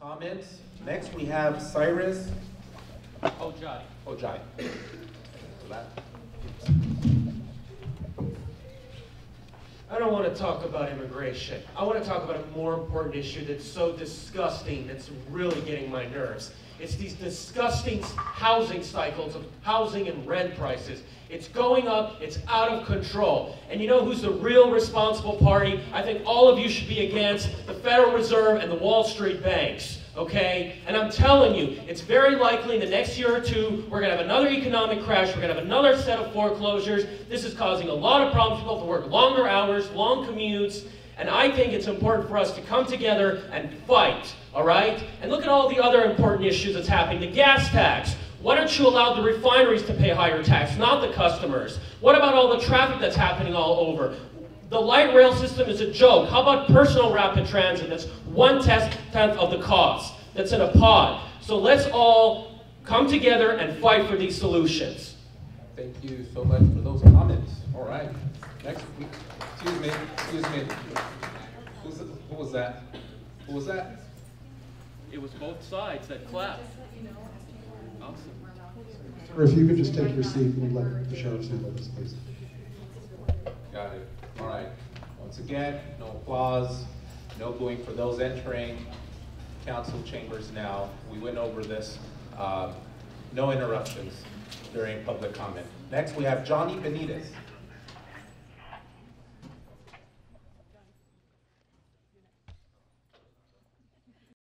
Comments? Next we have Cyrus Ojai. I don't want to talk about immigration. I want to talk about a more important issue that's so disgusting, that's really getting my nerves. It's these disgusting housing cycles of housing and rent prices. It's going up, it's out of control. And you know who's the real responsible party? I think all of you should be against the Federal Reserve and the Wall Street banks, okay? And I'm telling you, it's very likely in the next year or two, we're gonna have another economic crash, we're gonna have another set of foreclosures. This is causing a lot of problems. People have to work longer hours, long commutes, and I think it's important for us to come together and fight, all right? And look at all the other important issues that's happening. The gas tax. Why don't you allow the refineries to pay higher tax, not the customers? What about all the traffic that's happening all over? The light rail system is a joke. How about personal rapid transit? That's 1/10 of the cost. That's in a pod. So let's all come together and fight for these solutions. Thank you so much for those comments. All right. Next, excuse me. Who was that? Who was that? It was both sides that clapped. Awesome. Sir, if you could just take your seat and let the sheriff's handle this, please. Got it. All right. Once again, no applause, no booing for those entering council chambers now. We went over this. No interruptions during public comment. Next, we have Johnny Benitez.